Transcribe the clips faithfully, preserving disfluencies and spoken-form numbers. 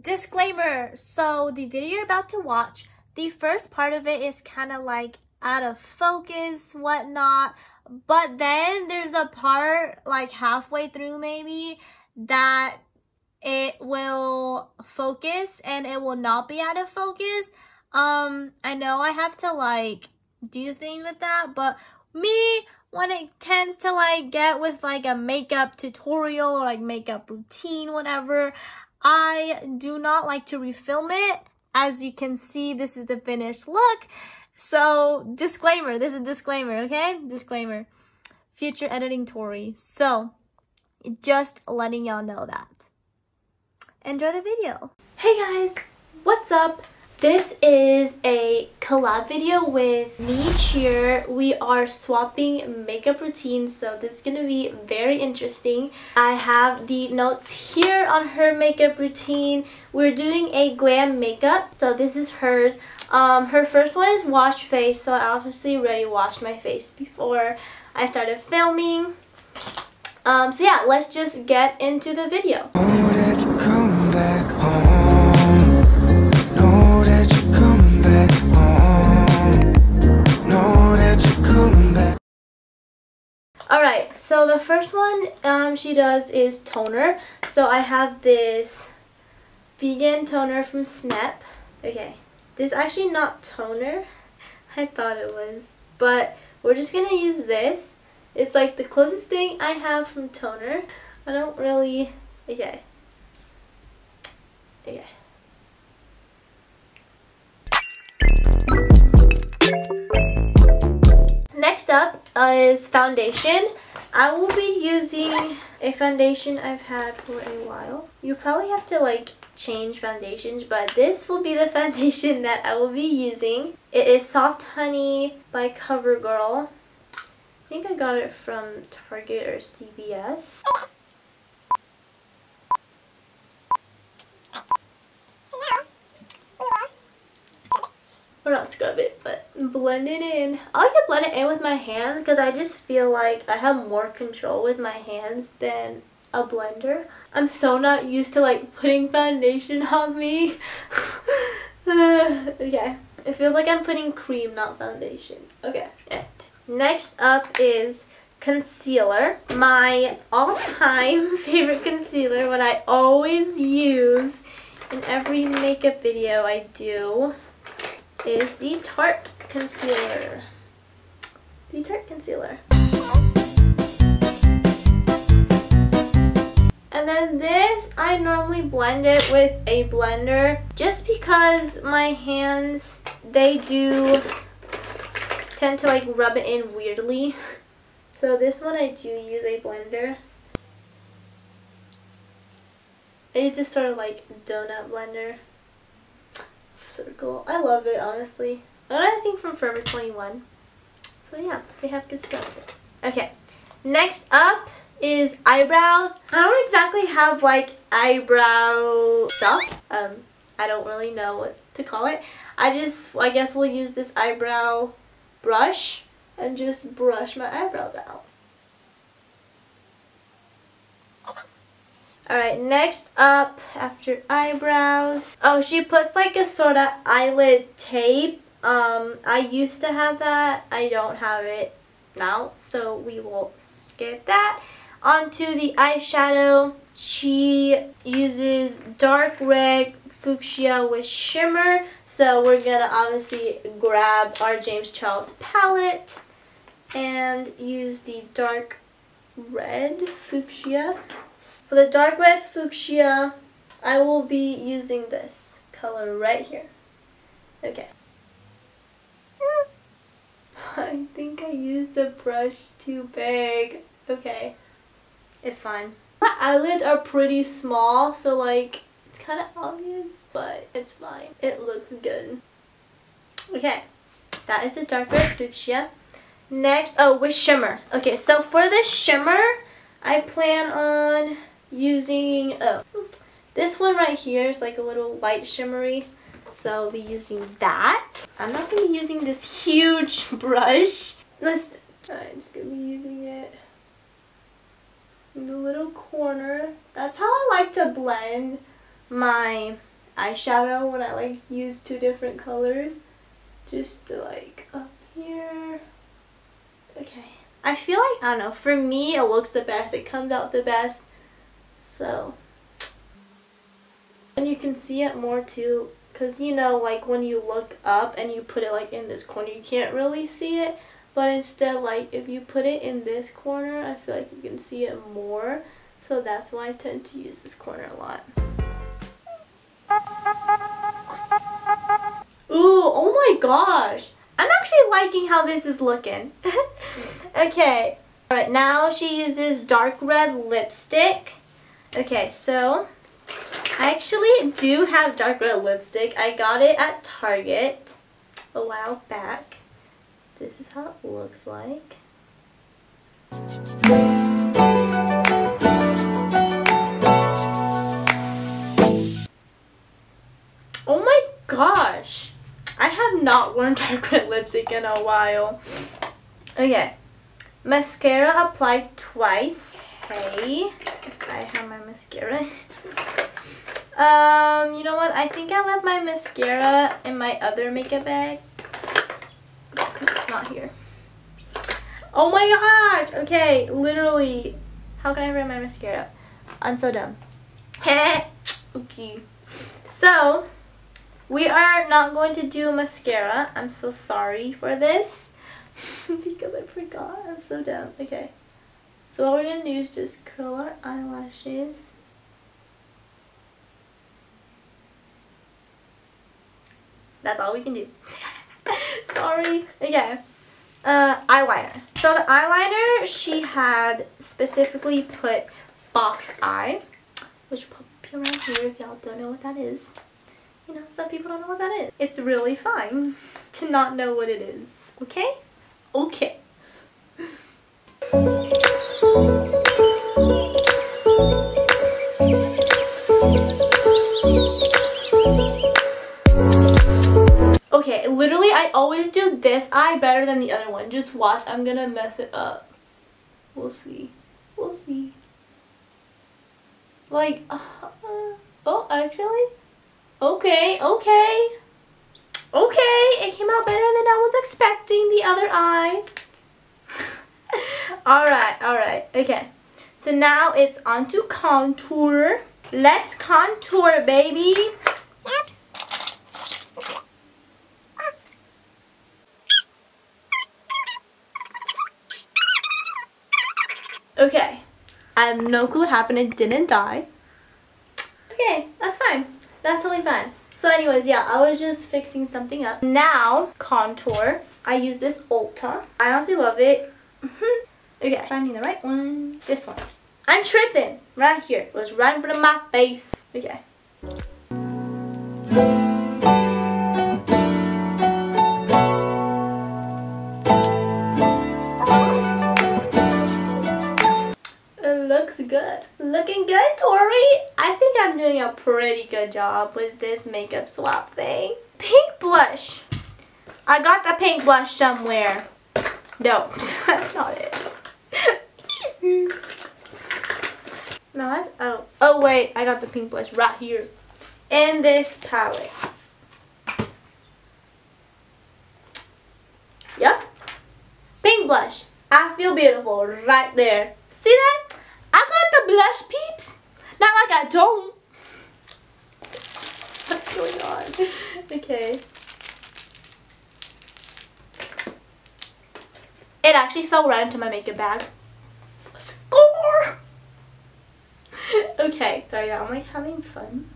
Disclaimer! So the video you're about to watch, the first part of it is kind of like out of focus, whatnot, but then there's a part like halfway through maybe that it will focus and it will not be out of focus. Um, I know I have to like do things with that, but me, when it tends to like get with like a makeup tutorial or like makeup routine, whatever, I do not like to refilm it. As you can see, this is the finished look. So disclaimer, this is a disclaimer, okay? Disclaimer, future editing Tori. So just letting y'all know that. Enjoy the video. Hey guys, what's up? This is a collab video with MeeCheer. We are swapping makeup routines, so this is gonna be very interesting. I have the notes here on her makeup routine. We're doing a glam makeup, so this is hers. Um, her first one is wash face, so I obviously already washed my face before I started filming. Um, so yeah, let's just get into the video. Alright, so the first one um, she does is toner. So I have this vegan toner from Snap. Okay, this is actually not toner. I thought it was. But we're just going to use this. It's like the closest thing I have from toner. I don't really... Okay. Okay. Next up is foundation. I will be using a foundation I've had for a while. You probably have to like change foundations, but this will be the foundation that I will be using. It is Soft Honey by CoverGirl. I think I got it from Target or C V S. Or not scrub it, but blend it in. I like to blend it in with my hands because I just feel like I have more control with my hands than a blender. I'm so not used to like putting foundation on me. Okay. It feels like I'm putting cream, not foundation. Okay. Next up is concealer. My all-time favorite concealer, what I always use in every makeup video I do, is the Tarte concealer. The Tarte concealer. And then this, I normally blend it with a blender just because my hands, they do tend to like rub it in weirdly. So this one I do use a blender. I use this sort of like donut blender. Circle. I love it, honestly. Another thing from Forever twenty-one. So yeah, they have good stuff. Okay, next up is eyebrows. I don't exactly have like eyebrow stuff. Um, I don't really know what to call it. I just, I guess we'll use this eyebrow brush and just brush my eyebrows out. Alright, next up, after eyebrows, oh, she puts like a sort of eyelid tape. Um, I used to have that. I don't have it now, so we will skip that. Onto the eyeshadow, she uses dark red fuchsia with shimmer. So we're gonna obviously grab our James Charles palette and use the dark red fuchsia. For the dark red fuchsia, I will be using this color right here. Okay. I think I used the brush too big. Okay. It's fine. My eyelids are pretty small, so like, it's kind of obvious, but it's fine. It looks good. Okay. That is the dark red fuchsia. Next, oh, with shimmer. Okay, so for the shimmer, I plan on using, oh, this one right here is like a little light shimmery, so I'll be using that. I'm not going to be using this huge brush. Let's, I'm just going to be using it in the little corner. That's how I like to blend my eyeshadow when I like use two different colors, just to like up here. Okay, I feel like, I don't know, for me it looks the best, it comes out the best, so. And you can see it more too, because you know, like when you look up and you put it like in this corner, you can't really see it, but instead like if you put it in this corner, I feel like you can see it more, so that's why I tend to use this corner a lot. Ooh, oh my gosh, I'm actually liking how this is looking. Okay, all right, now she uses dark red lipstick. Okay, so I actually do have dark red lipstick. I got it at Target a while back. This is how it looks like. Oh my gosh! I have not worn dark red lipstick in a while. Okay. Mascara applied twice. Okay. I have my mascara. Um, you know what? I think I left my mascara in my other makeup bag. It's not here. Oh my gosh! Okay, literally. How can I ruin my mascara? I'm so dumb. Okay. So, we are not going to do mascara. I'm so sorry for this. Because I forgot. I'm so dumb. Okay. So what we're going to do is just curl our eyelashes. That's all we can do. Sorry. Okay. Uh, eyeliner. So the eyeliner, she had specifically put box eye, which will be around here if y'all don't know what that is. You know, some people don't know what that is. It's really fine to not know what it is. Okay? Okay. Okay, literally I always do this eye better than the other one. Just watch, I'm gonna mess it up. We'll see. We'll see. Like, uh, uh, oh, actually, okay, okay. Okay, it came out better than I was expecting, the other eye. Alright, alright, okay. So now it's on to contour. Let's contour, baby. Okay, I have no clue what happened, it didn't die. Okay, that's fine, that's totally fine. So anyways, yeah, I was just fixing something up. Now, contour. I use this Ulta. I honestly love it. Okay, finding the right one. This one. I'm tripping! Right here. It was right in front of my face. Okay. Looks good. Looking good, Tori. I think I'm doing a pretty good job with this makeup swap thing. Pink blush. I got the pink blush somewhere. No, that's not it. No, that's, oh, oh wait, I got the pink blush right here. In this palette. Yep. Pink blush. I feel beautiful right there. See that? I got the blush, peeps. Not like I don't. What's going on? Okay. It actually fell right into my makeup bag. Score! Okay, sorry, I'm like having fun.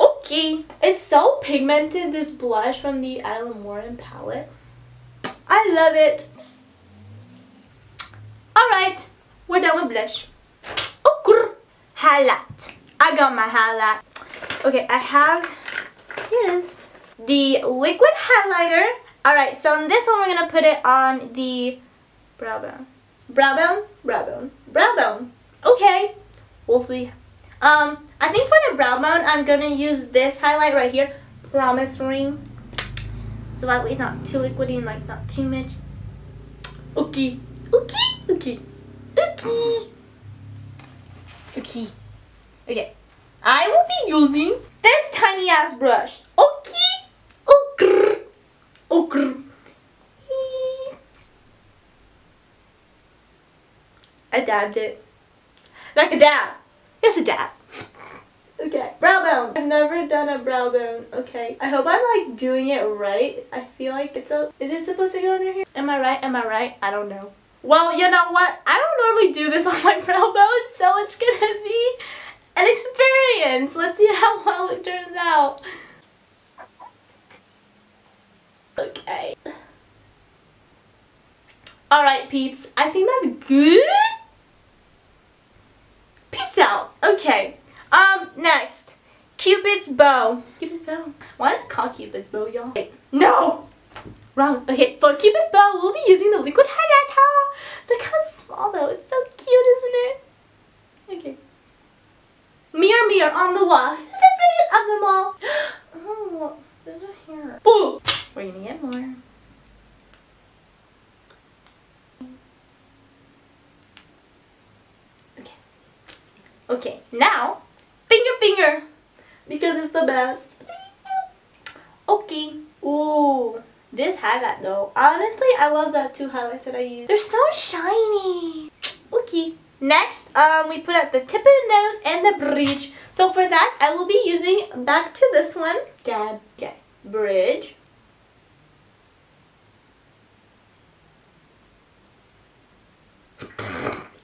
Okay. It's so pigmented, this blush from the Adeline Warren palette. I love it. Alright, we're done with blush. Oh, highlight. I got my highlight. Okay, I have, here it is, the liquid highlighter. Alright, so on this one we're going to put it on the brow bone. Brow bone? Brow bone. Brow bone. Okay, we'll see. Um, I think for the brow bone I'm going to use this highlight right here, Promise Ring. So that way it's not too liquidy and like not too much. Okay, okay, okay, okay. Okay. Okay. I will be using this tiny ass brush. Okay. Okay. Okay. I dabbed it. Like a dab. Yes, a dab. Okay, brow bone. I've never done a brow bone. Okay, I hope I'm like doing it right. I feel like it's a. Is it supposed to go under here? Am I right? Am I right? I don't know. Well, you know what? I don't normally do this on my brow bone, so it's gonna be an experience. Let's see how well it turns out. Okay. All right, peeps. I think that's good. Peace out. Okay. Um, next, Cupid's bow. Cupid's bow. Why is it called Cupid's bow, y'all? No! Wrong. Okay, for Cupid's bow, we'll be using the liquid highlighter. Look how small, though. It's so cute, isn't it? Okay. Mirror, mirror on the wall. Who's the prettiest of them all? Oh, there's a hair. Boom! We're gonna get more. Okay. Okay, now... Finger, finger, because it's the best. Okay. Ooh, this highlight though. Honestly, I love that two highlights that I use. They're so shiny. Okay. Next, um, we put up the tip of the nose and the bridge. So for that, I will be using back to this one. Dab. Okay. Bridge.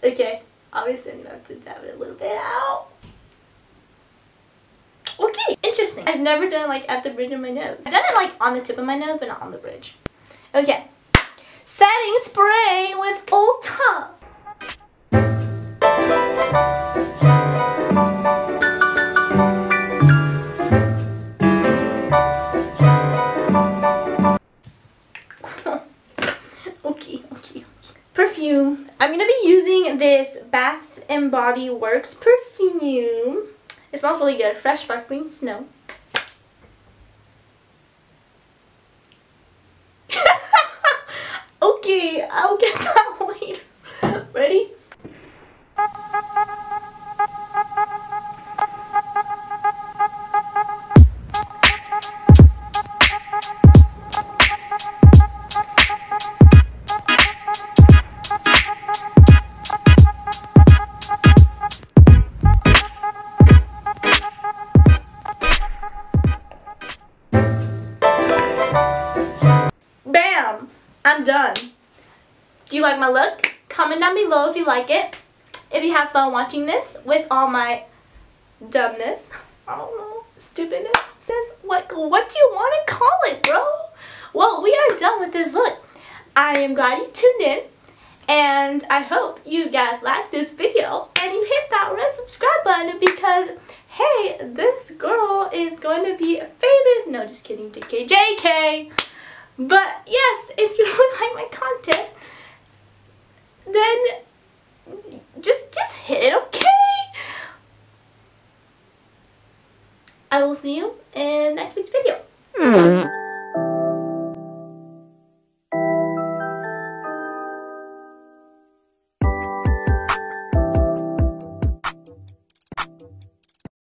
Okay. Obviously, I'm going to dab it a little bit out. Okay, interesting. I've never done it like at the bridge of my nose. I've done it like on the tip of my nose, but not on the bridge. Okay. Setting spray with Ulta. Okay, okay, okay. Perfume. I'm gonna be using this Bath and Body Works perfume. It smells really good. Fresh sparkling snow. Okay, I'll get that later. Ready? My look. Comment down below if you like it. If you have fun watching this with all my dumbness, I don't know, stupidness. What what do you want to call it, bro? Well, we are done with this look. I am glad you tuned in, and I hope you guys liked this video and you hit that red subscribe button because hey, this girl is going to be famous. No, just kidding, J K J K. But yes, if you really like my content, then just just hit okay. I will see you in next week's video.